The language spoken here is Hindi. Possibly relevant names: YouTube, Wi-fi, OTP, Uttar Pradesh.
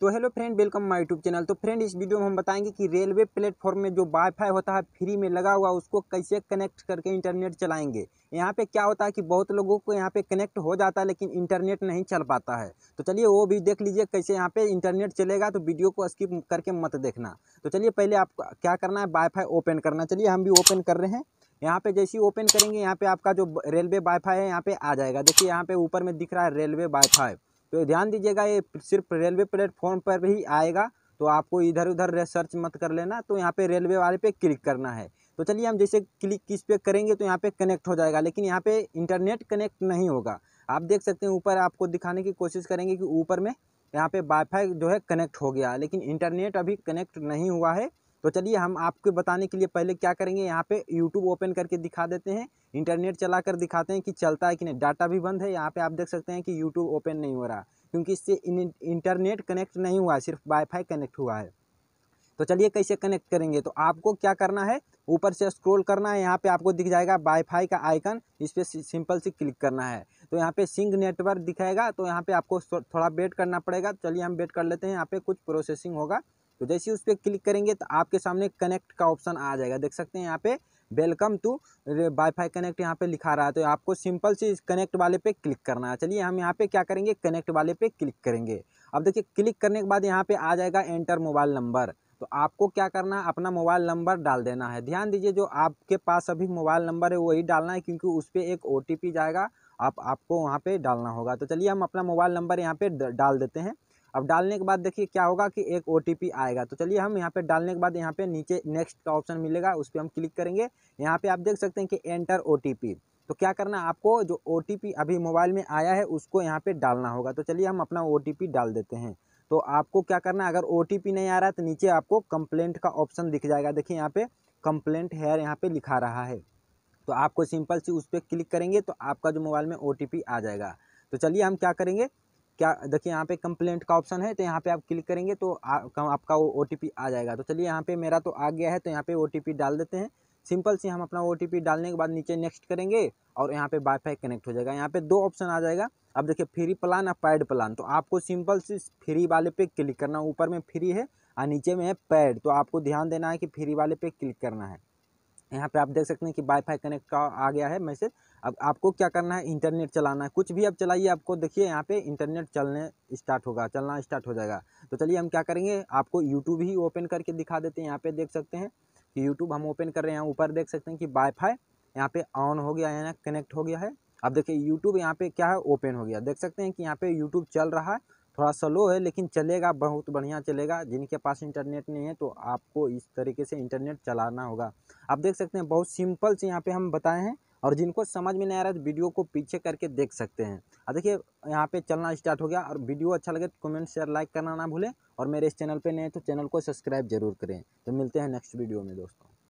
तो hello friend, welcome my YouTube channel. तो फ्रेंड, इस वीडियो में हम बताएंगे कि रेलवे प्लेटफॉर्म में जो वाईफाई होता है फ्री में लगा हुआ, उसको कैसे कनेक्ट करके इंटरनेट चलाएंगे। यहाँ पे क्या होता है कि बहुत लोगों को यहाँ पे कनेक्ट हो जाता है लेकिन इंटरनेट नहीं चल पाता है। तो चलिए वो भी देख लीजिए कैसे यहाँ पे इंटरनेट चलेगा। तो वीडियो को स्किप करके मत देखना। तो चलिए पहले आपको क्या करना है, वाईफाई ओपन करना। चलिए हम भी ओपन कर रहे हैं। यहाँ पे जैसे ही ओपन करेंगे, यहाँ पे आपका जो रेलवे वाईफाई है यहाँ पे आ जाएगा। देखिए यहाँ पे ऊपर में दिख रहा है रेलवे वाईफाई। तो ध्यान दीजिएगा, ये सिर्फ रेलवे प्लेटफॉर्म पर ही आएगा, तो आपको इधर उधर सर्च मत कर लेना। तो यहाँ पे रेलवे वाले पे क्लिक करना है। तो चलिए हम जैसे क्लिक किस पे करेंगे तो यहाँ पे कनेक्ट हो जाएगा, लेकिन यहाँ पे इंटरनेट कनेक्ट नहीं होगा। आप देख सकते हैं, ऊपर आपको दिखाने की कोशिश करेंगे कि ऊपर में यहाँ पे वाईफाई जो है कनेक्ट हो गया, लेकिन इंटरनेट अभी कनेक्ट नहीं हुआ है। तो चलिए हम आपको बताने के लिए पहले क्या करेंगे, यहाँ पे YouTube ओपन करके दिखा देते हैं, इंटरनेट चला कर दिखाते हैं कि चलता है कि नहीं। डाटा भी बंद है, यहाँ पे आप देख सकते हैं कि YouTube ओपन नहीं हो रहा क्योंकि इससे इंटरनेट कनेक्ट नहीं हुआ, सिर्फ वाईफाई कनेक्ट हुआ है। तो चलिए कैसे कनेक्ट करेंगे, तो आपको क्या करना है, ऊपर से स्क्रॉल करना है। यहाँ पे आपको दिख जाएगा वाईफाई का आइकन, इस पर सिंपल से क्लिक करना है। तो यहाँ पे सिंक नेटवर्क दिखाएगा, तो यहाँ पे आपको थोड़ा वेट करना पड़ेगा। चलिए हम वेट कर लेते हैं, यहाँ पे कुछ प्रोसेसिंग होगा। तो जैसे ही उस पर क्लिक करेंगे तो आपके सामने कनेक्ट का ऑप्शन आ जाएगा। देख सकते हैं यहाँ पे वेलकम टू वाईफाई कनेक्ट यहाँ पे लिखा रहा है। तो आपको सिंपल से इस कनेक्ट वाले पे क्लिक करना है। चलिए हम यहाँ पे क्या करेंगे, कनेक्ट वाले पे क्लिक करेंगे। अब देखिए क्लिक करने के बाद यहाँ पे आ जाएगा एंटर मोबाइल नंबर। तो आपको क्या करना है, अपना मोबाइल नंबर डाल देना है। ध्यान दीजिए, जो आपके पास अभी मोबाइल नंबर है वही डालना है, क्योंकि उस पर एक OTP जाएगा, आपको वहाँ पर डालना होगा। तो चलिए हम अपना मोबाइल नंबर यहाँ पर डाल देते हैं। अब डालने के बाद देखिए क्या होगा कि एक OTP आएगा। तो चलिए हम यहाँ पे डालने के बाद यहाँ पे नीचे नेक्स्ट का ऑप्शन मिलेगा, उस पर हम क्लिक करेंगे। यहाँ पे आप देख सकते हैं कि एंटर OTP। तो क्या करना, आपको जो OTP अभी मोबाइल में आया है उसको यहाँ पे डालना होगा। तो चलिए हम अपना OTP डाल देते हैं। तो आपको क्या करना, अगर OTP नहीं आ रहा है तो नीचे आपको कंप्लेंट का ऑप्शन दिख जाएगा। देखिए यहाँ पे कंप्लेंट है, यहाँ पे लिखा रहा है। तो आपको सिंपल से उस पर क्लिक करेंगे तो आपका जो मोबाइल में OTP आ जाएगा। तो चलिए हम क्या करेंगे, क्या देखिए यहाँ पे कंप्लेंट का ऑप्शन है, तो यहाँ पे आप क्लिक करेंगे तो आपका वो OTP आ जाएगा। तो चलिए यहाँ पे मेरा तो आ गया है, तो यहाँ पे OTP डाल देते हैं। सिंपल से हम अपना OTP डालने के बाद नीचे नेक्स्ट करेंगे और यहाँ पे वाईफाई कनेक्ट हो जाएगा। यहाँ पे दो ऑप्शन आ जाएगा। अब देखिए फ्री प्लान और पैड प्लान। तो आपको सिंपल से फ्री वाले पे क्लिक करना, ऊपर में फ्री है और नीचे में है पैड। तो आपको ध्यान देना है कि फ्री वाले पे क्लिक करना है। यहाँ पे आप देख सकते हैं कि वाईफाई कनेक्ट का आ गया है मैसेज। अब आपको क्या करना है, इंटरनेट चलाना है, कुछ भी आप चलाइए। आपको देखिए यहाँ पे इंटरनेट चलना स्टार्ट हो जाएगा। तो चलिए हम क्या करेंगे, आपको YouTube ही ओपन करके दिखा देते हैं। यहाँ पे देख सकते हैं कि YouTube हम ओपन कर रहे हैं। ऊपर देख सकते हैं कि वाईफाई यहाँ पे ऑन हो गया है ना, कनेक्ट हो गया है। अब देखिए YouTube यहाँ पे क्या है, ओपन हो गया। देख सकते हैं कि यहाँ पे YouTube चल रहा है, थोड़ा स्लो है लेकिन चलेगा, बहुत बढ़िया चलेगा। जिनके पास इंटरनेट नहीं है तो आपको इस तरीके से इंटरनेट चलाना होगा। आप देख सकते हैं बहुत सिंपल से यहाँ पे हम बताए हैं, और जिनको समझ में नहीं आ रहा है तो वीडियो को पीछे करके देख सकते हैं। अब देखिए यहाँ पे चलना स्टार्ट हो गया। और वीडियो अच्छा लगे तो कमेंट शेयर लाइक करना ना भूलें, और मेरे इस चैनल पे नए तो चैनल को सब्सक्राइब जरूर करें। तो मिलते हैं नेक्स्ट वीडियो में दोस्तों।